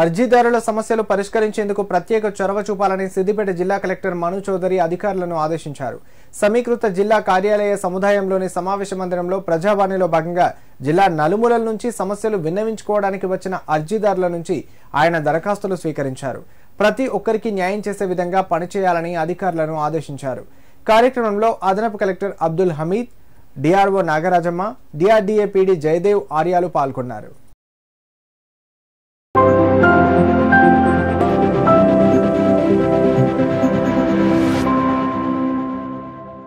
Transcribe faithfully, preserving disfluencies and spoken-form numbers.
అర్జీదారుల సమస్యలు పరిష్కరించేందుకు ప్రత్యేక చొరవ చూపాలని సిద్దిపేట జిల్లా కలెక్టర్ మను చౌదరి అధికారులను ఆదేశించారు. సమీకృత జిల్లా కార్యాలయ సముదాయంలోని సమావేశ మందిరంలో ప్రజావాణిలో భాగంగా జిల్లా నలుమూలల నుంచి సమస్యలు విన్నవించుకోవడానికి వచ్చిన అర్జీదారుల నుంచి ఆయన దరఖాస్తులు స్వీకరించారు. ప్రతి ఒక్కరికి న్యాయం చేసే విధంగా పనిచేయాలని అధికారులను ఆదేశించారు. కార్యక్రమంలో అదనపు collector Abdul Hameed, DRO Nagarajamma, DRDA PD Jayadev ఆర్యాలు పాల్గొన్నారు.